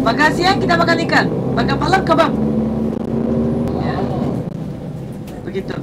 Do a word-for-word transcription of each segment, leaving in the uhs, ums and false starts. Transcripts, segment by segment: Makan siang kita makan ikan, makan malam kebab. Ya. Begitu.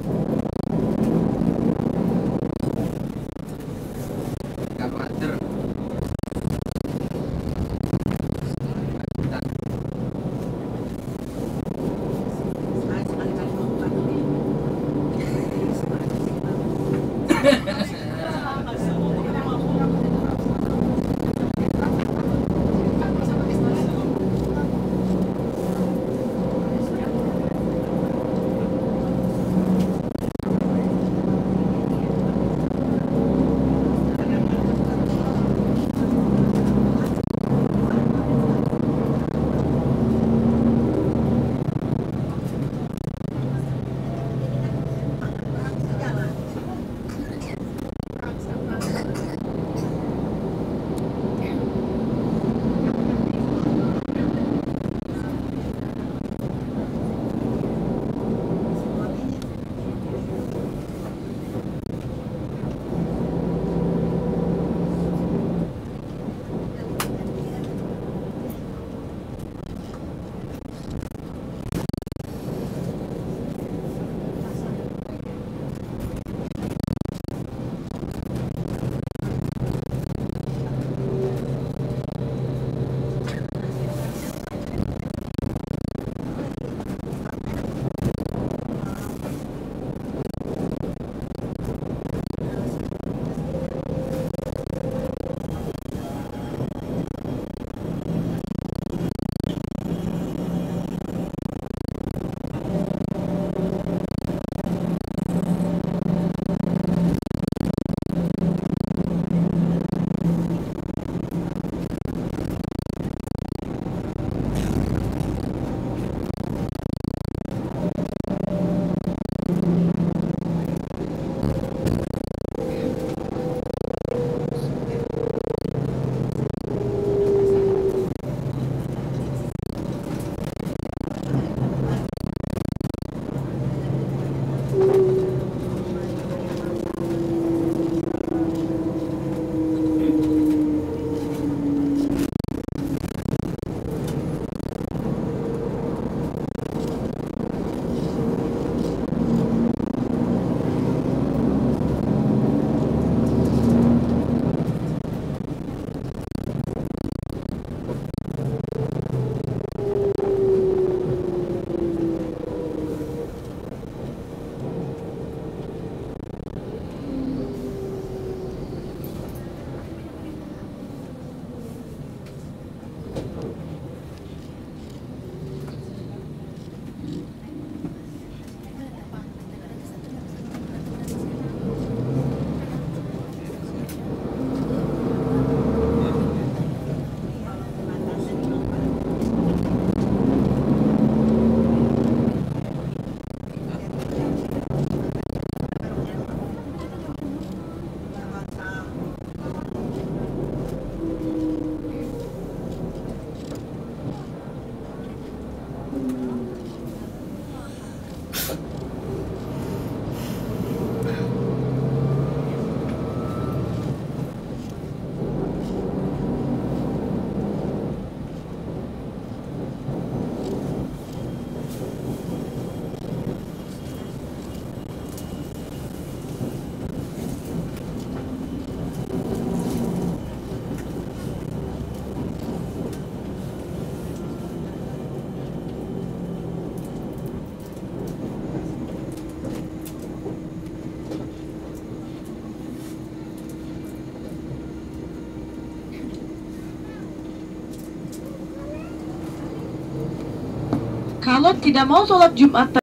Kalau tidak mau sholat Jumat